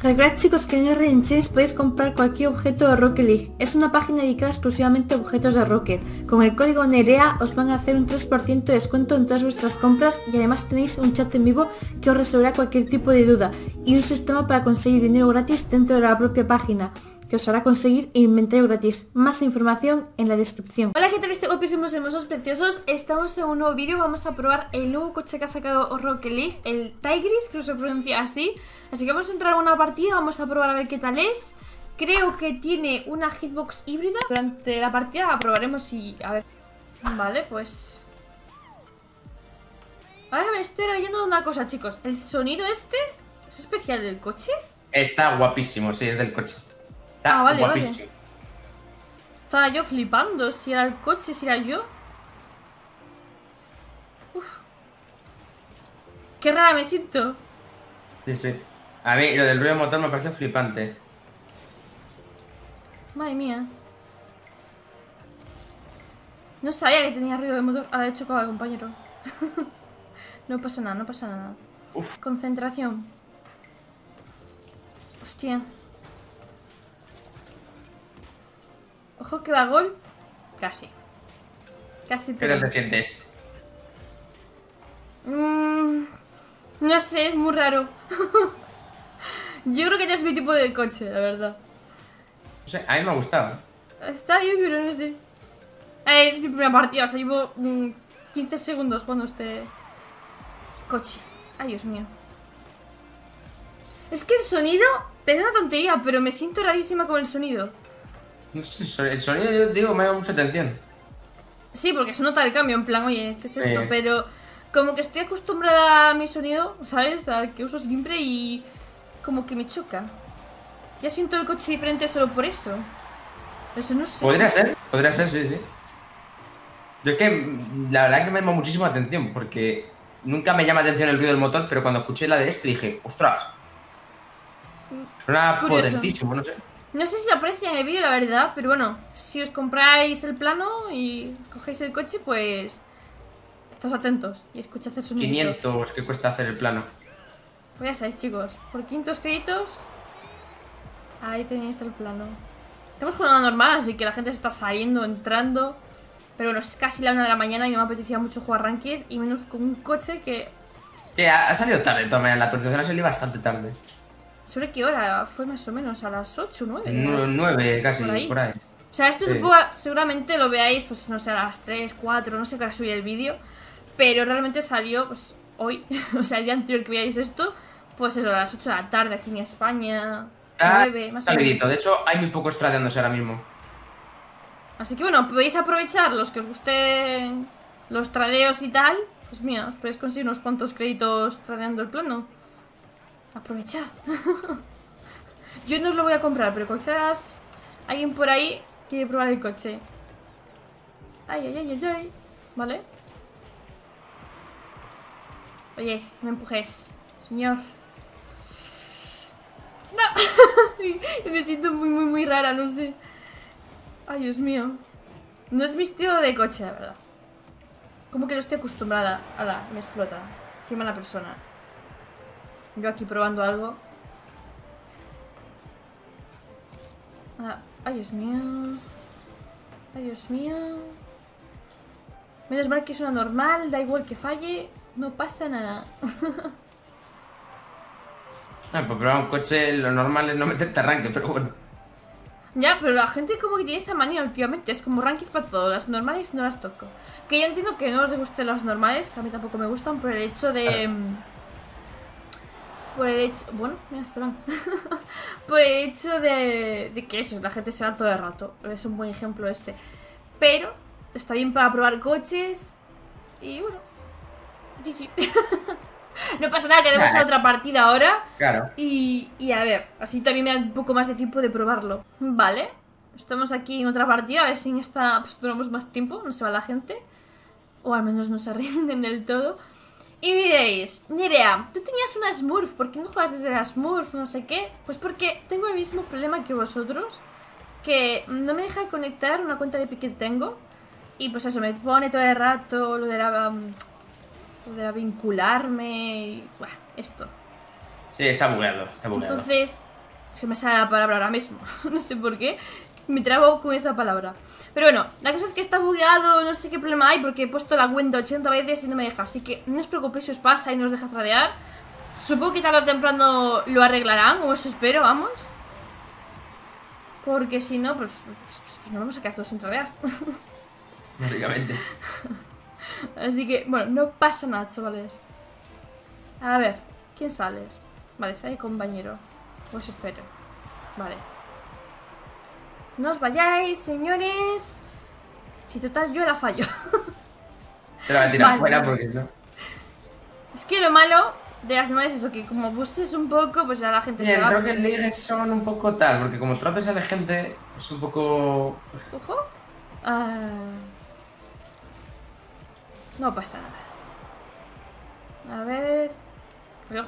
Recordad chicos que en RNChase podéis comprar cualquier objeto de Rocket League. Es una página dedicada exclusivamente a objetos de Rocket. Con el código Nerea os van a hacer un 3% de descuento en todas vuestras compras y además tenéis un chat en vivo que os resolverá cualquier tipo de duda y un sistema para conseguir dinero gratis dentro de la propia página, que os hará conseguir inventario gratis. Más información en la descripción. Hola, ¿qué tal? Este guapísimos, hermosos, preciosos. Estamos en un nuevo vídeo, vamos a probar el nuevo coche que ha sacado Rocket League, el Tygris, creo que se pronuncia así. Así que vamos a entrar a una partida, vamos a probar a ver qué tal es. Creo que tiene una hitbox híbrida. Durante la partida la probaremos y a ver. Vale, pues ahora me estoy rayando de una cosa, chicos. El sonido este es especial del coche. Está guapísimo, sí, es del coche. Ah, vale, guapísimo. Vale. Estaba yo flipando. Si era el coche, si era yo. Uf. Qué rara me siento. Sí, sí. A mí lo del ruido del motor me parece flipante. Madre mía. No sabía que tenía ruido de motor. Ahora he chocado al compañero. No pasa nada, no pasa nada. Uf. Concentración. Hostia. Ojo que va gol. Casi. Casi. ¿Qué tal te sientes? No sé, es muy raro. Yo creo que ya es mi tipo de coche, la verdad. No sé, a mí me ha gustado. Está bien, pero no sé. Es mi primera partida, o sea, llevo 15 segundos jugando este coche. Ay, Dios mío. Es que el sonido es una tontería, pero me siento rarísima con el sonido. No sé, el sonido, yo digo, me ha dado mucha atención. Sí, porque se nota el cambio, en plan, oye, ¿qué es esto? Pero como que estoy acostumbrada a mi sonido, ¿sabes? A que uso siempre y como que me choca. Ya siento el coche diferente solo por eso. Eso no sé. Podría ser, sí, sí. Yo es que la verdad es que me llama muchísimo atención, porque nunca me llama atención el ruido del motor, pero cuando escuché la de este dije, ostras, suena potentísimo, no sé. No sé si se aprecia en el vídeo, la verdad, pero bueno, si os compráis el plano y cogéis el coche, pues estad atentos y escuchad el sonido. 500 que cuesta hacer el plano. Pues ya sabéis, chicos, por 500 créditos, ahí tenéis el plano. Estamos jugando normal, así que la gente se está saliendo, entrando. Pero bueno, es casi la 1 de la mañana y no me apetecía mucho jugar Ranked, y menos con un coche que... ha salido tarde, de todas maneras, la actualización ha salido bastante tarde. ¿Sobre qué hora? Fue más o menos a las 8, 9. 9 casi, por ahí. O sea, esto sí. Seguramente lo veáis, pues no sé, a las 3, 4, no sé qué hora subí el vídeo. Pero realmente salió pues hoy, o sea, el día anterior que veáis esto, pues eso, a las 8 de la tarde aquí en España, 9, más o menos. De hecho, hay muy pocos tradeándose ahora mismo. Así que bueno, podéis aprovechar los que os gusten los tradeos y tal. Pues mira, os podéis conseguir unos cuantos créditos tradeando el plano. Aprovechad. Yo no os lo voy a comprar, pero quizás alguien por ahí quiere probar el coche. Ay, ay, ay, ay, ay. Vale. Oye, no me empujes, señor. No. Me siento muy, muy, muy rara, no sé. Ay, Dios mío. No es mi estilo de coche, la verdad. Como que no estoy acostumbrada. Ala, me explota. Qué mala persona. Yo aquí probando algo. Ah, ay, Dios mío. Ay, Dios mío. Menos mal que es una normal. Da igual que falle. No pasa nada. Ah, pues probar un coche, lo normal es no meterte arranque, pero bueno. Ya, pero la gente como que tiene esa manía últimamente. Es como rankings para todo. Las normales no las toco. Que yo entiendo que no os gusten las normales, que a mí tampoco me gustan, por el hecho de... Bueno, mira, se van. Por el hecho de que eso, la gente se va todo el rato. Es un buen ejemplo este. Pero está bien para probar coches. Y bueno. No pasa nada, quedamos a otra partida ahora. Claro. Y a ver, así también me da un poco más de tiempo de probarlo. Vale. Estamos aquí en otra partida. A ver si en esta pues, duramos más tiempo. No se va la gente. O al menos no se rinden del todo. Y miréis, Nerea, tú tenías una Smurf, ¿por qué no juegas desde la Smurf? No sé qué. Pues porque tengo el mismo problema que vosotros, que no me deja conectar una cuenta de Piquet que tengo. Y pues eso, me pone todo el rato lo de la vincularme y... Bueno, esto. Sí, está bugueado, está bugueado. Entonces, es que me sale la palabra ahora mismo. No sé por qué me trabo con esa palabra. Pero bueno, la cosa es que está bugueado, no sé qué problema hay, porque he puesto la cuenta 80 veces y no me deja. Así que no os preocupéis si os pasa y no os deja tradear. Supongo que tarde o temprano lo arreglarán, o eso espero, vamos. Porque si no, pues nos vamos a quedar todos sin tradear. Básicamente. Así que, bueno, no pasa nada, chavales. A ver, ¿quién sales? Vale, sale compañero. Os espero. Vale. No os vayáis, señores. Si total, yo la fallo. Te la voy a tirar vale, fuera porque no. Es que lo malo de las demás es eso, que como buses un poco, pues ya la gente se va. Creo que League son un poco tal, porque como tratas a la gente, es un poco... Ojo. No pasa nada. A ver...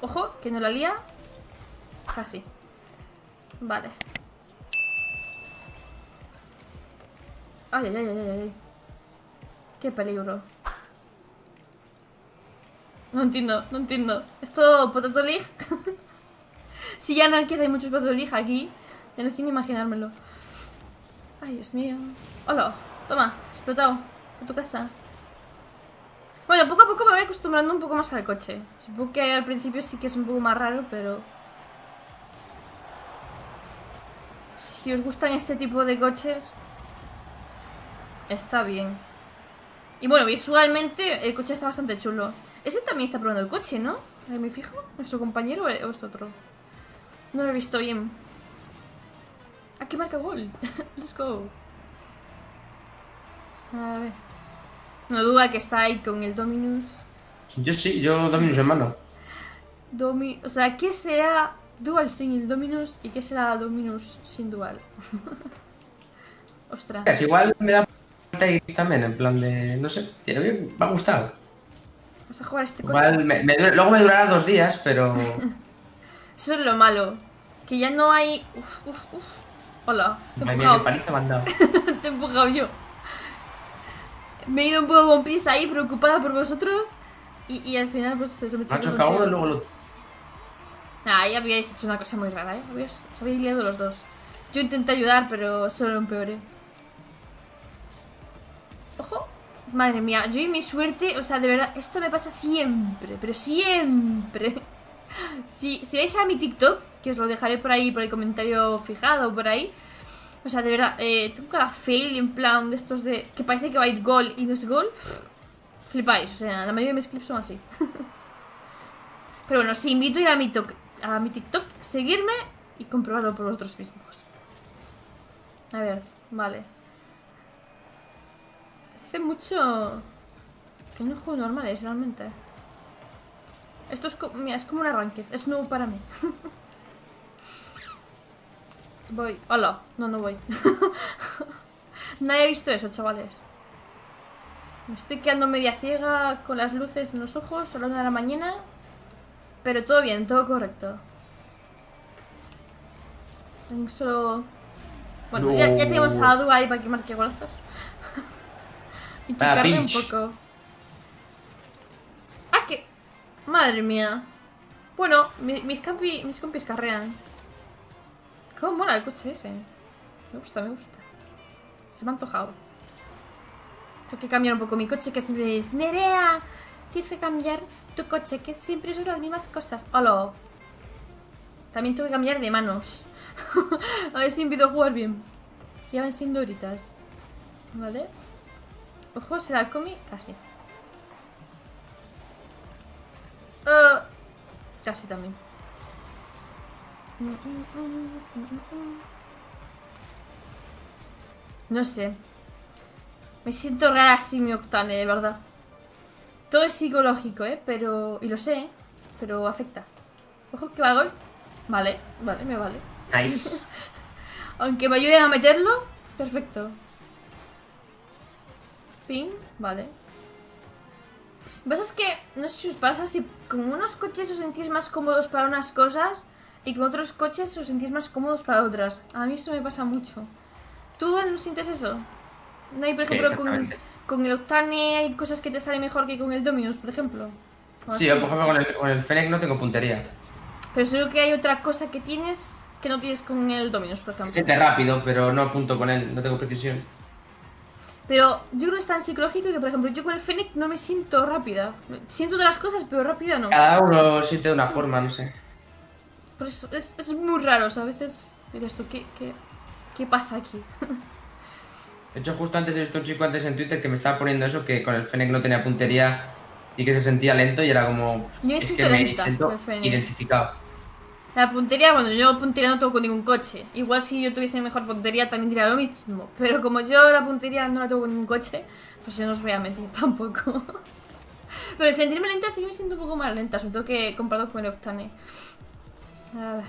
Ojo, que no la lía. Casi. Vale. Ay, ay, ay, ay, ay. Qué peligro. No entiendo, no entiendo. ¿Esto Potato League? Si ya no hay muchos Potato League aquí. Ya no quiero imaginármelo. Ay, Dios mío. Hola, toma, explotado. A tu casa. Bueno, poco a poco me voy acostumbrando un poco más al coche. Supongo que al principio sí que es un poco más raro, pero... Si os gustan este tipo de coches, está bien. Y bueno, visualmente el coche está bastante chulo. Ese también está probando el coche, ¿no? ¿Me fijo? ¿Nuestro compañero o es otro? No lo he visto bien. Ah, que marca gol. Let's go. A ver. No duda que está ahí con el Dominus. Yo sí, yo Dominus hermano. O sea, ¿qué será Dual sin el Dominus y qué será Dominus sin Dual? Ostras. Es igual me da también, en plan de... No sé, tío, me va a gustar. ¿Vas a jugar este coche? Igual, luego me durará 2 días, pero... Eso es lo malo. Que ya no hay... Uf, uf, uf. Hola, te he empujado. Paliza me han dado. Te he empujado yo. Me he ido un poco con prisa ahí, preocupada por vosotros. Y al final, pues eso me ha chocado uno y luego el otro. Nah, ahí habíais hecho una cosa muy rara, ¿eh? Os habéis liado los dos. Yo intenté ayudar, pero solo lo empeoré. Ojo. Madre mía, yo y mi suerte, o sea, de verdad, esto me pasa siempre, pero siempre. Si vais a mi TikTok, que os lo dejaré por ahí, por el comentario fijado, por ahí. O sea, de verdad, tengo cada fail en plan de estos de... Que parece que va a ir gol y no es gol. Flipáis, o sea, la mayoría de mis clips son así. Pero bueno, sí, invito a ir a mi TikTok, seguirme y comprobarlo por vosotros mismos. A ver, vale. Hace mucho... Que no juego normales, realmente. Esto es como... Mira, es como un arranque, es nuevo para mí. Voy. Hola. No, no voy. Nadie ha visto eso, chavales. Me estoy quedando media ciega con las luces en los ojos a la 1 de la mañana. Pero todo bien, todo correcto. Solo... Bueno, no. ya tenemos a Adu ahí para que marque golazos. Y tocarle un poco. ¡Ah, que! Madre mía. Bueno, mis compis carrean. Cómo mola el coche ese. Me gusta, me gusta. Se me ha antojado. Tengo que cambiar un poco mi coche, que siempre es... ¡Nerea! Tienes que cambiar tu coche, que siempre usas las mismas cosas. ¡Hola! También tengo que cambiar de manos. A ver si invito a jugar bien. Ya van siendo horitas. Vale. Ojo, se la comí. Casi. Casi también. No sé. Me siento rara sin mi Octane, de verdad. Todo es psicológico, pero... Y lo sé, pero afecta. Ojo, que va gol. Vale, vale, me vale. Nice. Aunque me ayuden a meterlo. Perfecto. Ping, vale. Lo que pasa es que, no sé si os pasa, si con unos coches os sentís más cómodos para unas cosas y con otros coches os sentís más cómodos para otras. A mí eso me pasa mucho. ¿Tú no sientes eso? ¿No hay, por ejemplo, sí, con el Octane hay cosas que te salen mejor que con el Dominus, por ejemplo? Sí, yo, por ejemplo, con el Fennec no tengo puntería. Pero seguro que hay otra cosa que tienes que no tienes con el Dominus, por ejemplo. Siente rápido, pero no apunto con él, no tengo precisión. Pero yo creo que es tan psicológico que, por ejemplo, yo con el Fennec no me siento rápida. Siento otras cosas, pero rápida no. Cada uno siente de una forma, no sé. Pero es muy raro, o sea, a veces digo esto, ¿qué pasa aquí? De hecho, justo antes he visto un chico antes en Twitter que me estaba poniendo eso, que con el Fennec no tenía puntería y que se sentía lento y era como... Yo es que me siento identificado. La puntería, bueno, yo puntería no tengo con ningún coche. Igual si yo tuviese mejor puntería también diría lo mismo. Pero como yo la puntería no la tengo con ningún coche, pues yo no os voy a mentir tampoco. Pero sentirme lenta sí que me siento un poco más lenta, sobre todo que comparado con el Octane. A ver...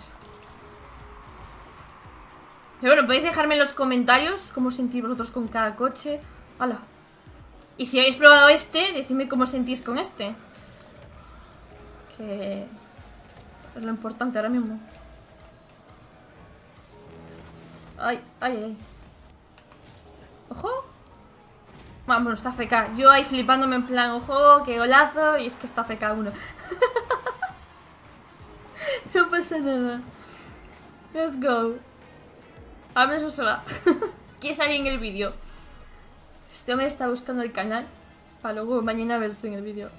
Pero bueno, podéis dejarme en los comentarios cómo os sentís vosotros con cada coche. ¡Hala! Y si habéis probado este, decidme cómo os sentís con este. Que es lo importante ahora mismo. ¡Ay, ay, ay! ¡Ojo! Bueno, está FK. Yo ahí flipándome en plan, ¡ojo! ¡Qué golazo! Y es que está FK uno. No pasa nada. Let's go. A ver, eso se va. ¿Quién sale en el vídeo? Este hombre está buscando el canal para luego mañana verse en el vídeo.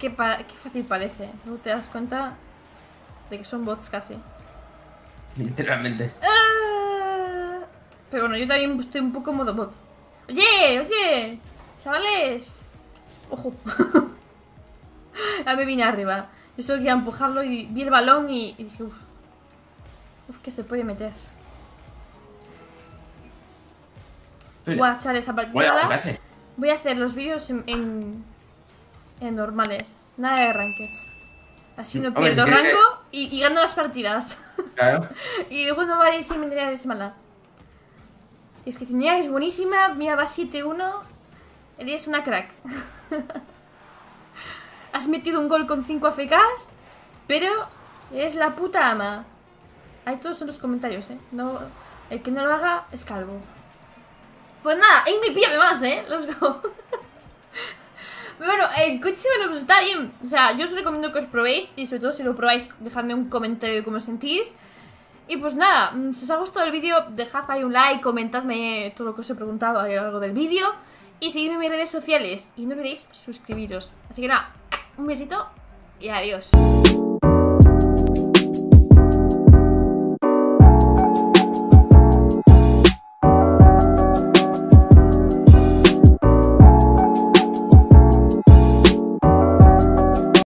Qué fácil parece. No te das cuenta de que son bots casi. Literalmente. ¡Ah! Pero bueno, yo también estoy un poco modo bot. ¡Oye! ¡Oye! ¡Chavales! ¡Ojo! Ya me vine arriba. Yo solo quería empujarlo y vi el balón y dije, uff, que se puede meter. Voy a echar esa partida. Voy a hacer los vídeos en normales, nada de rankings. Así no pierdo rango y gano las partidas. Claro. Y luego no va a decir, Nerea es mala. Es que Nerea es buenísima, mira, va 7-1, eres una crack. Has metido un gol con 5 AFKs, pero es la puta ama. Ahí todos en los comentarios, No, el que no lo haga es calvo. Pues nada, ahí me pilla de más, Los go. Bueno, el coche bueno, pues está bien. O sea, yo os recomiendo que os probéis. Y sobre todo si lo probáis, dejadme un comentario de cómo os sentís. Y pues nada, si os ha gustado el vídeo, dejad ahí un like, comentadme todo lo que os he preguntado a lo largo del vídeo. Y seguidme en mis redes sociales. Y no olvidéis suscribiros. Así que nada. Un besito y adiós.